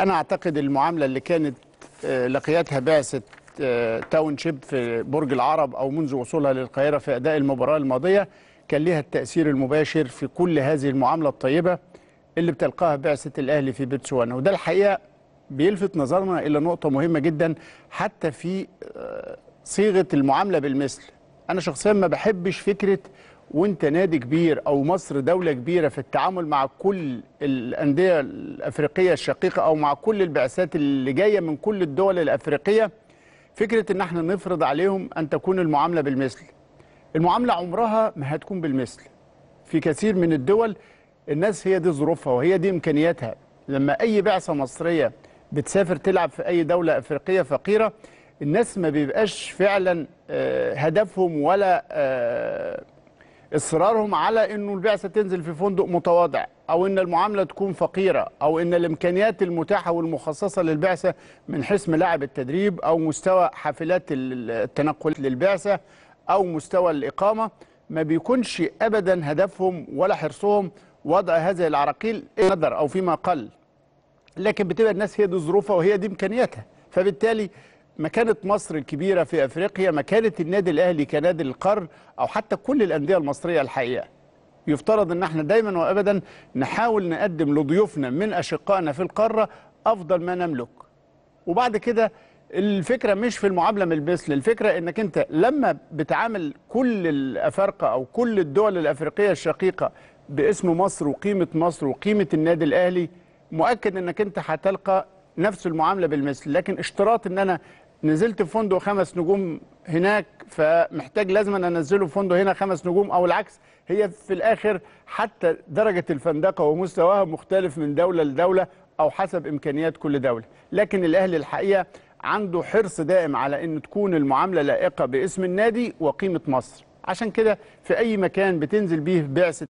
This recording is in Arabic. أنا أعتقد المعاملة اللي كانت لقيتها بعثة تاونشيب في برج العرب أو منذ وصولها للقاهرة في أداء المباراة الماضية كان لها التأثير المباشر في كل هذه المعاملة الطيبة اللي بتلقاها بعثة الأهلي في بتسوانا. وده الحقيقة بيلفت نظرنا إلى نقطة مهمة جدا حتى في صيغة المعاملة بالمثل. أنا شخصيا ما بحبش فكرة وانت نادي كبير او مصر دولة كبيرة في التعامل مع كل الأندية الأفريقية الشقيقة او مع كل البعثات اللي جاية من كل الدول الأفريقية، فكرة ان احنا نفرض عليهم ان تكون المعاملة بالمثل. المعاملة عمرها ما هتكون بالمثل. في كثير من الدول الناس هي دي ظروفها وهي دي إمكانياتها. لما اي بعثة مصرية بتسافر تلعب في اي دولة أفريقية فقيرة، الناس ما بيبقاش فعلا هدفهم ولا إصرارهم على أنه البعثة تنزل في فندق متواضع أو أن المعاملة تكون فقيرة أو أن الإمكانيات المتاحة والمخصصة للبعثة من حيث ملاعب التدريب أو مستوى حافلات التنقل للبعثة أو مستوى الإقامة، ما بيكونش أبدا هدفهم ولا حرصهم وضع هذه العراقيل قدر أو فيما قل، لكن بتبقى الناس هي دي ظروفها وهي دي إمكانياتها. فبالتالي مكانة مصر الكبيرة في أفريقيا، مكانة النادي الأهلي كنادي القرن أو حتى كل الأندية المصرية الحقيقة، يفترض أن احنا دايما وأبدا نحاول نقدم لضيوفنا من أشقائنا في القارة أفضل ما نملك. وبعد كده الفكرة مش في المعاملة بالمثل، الفكرة أنك أنت لما بتعامل كل الأفارقة أو كل الدول الأفريقية الشقيقة باسم مصر وقيمة النادي الأهلي، مؤكد أنك أنت هتلقى نفس المعاملة بالمثل. لكن اشتراط أن أنا نزلت في فندق 5 نجوم هناك فمحتاج لازم أنا أنزله في فندق هنا 5 نجوم أو العكس، هي في الآخر حتى درجة الفندقة ومستواها مختلف من دولة لدولة أو حسب إمكانيات كل دولة. لكن الأهلي الحقيقة عنده حرص دائم على أن تكون المعاملة لائقة باسم النادي وقيمة مصر. عشان كده في أي مكان بتنزل بيه بعثة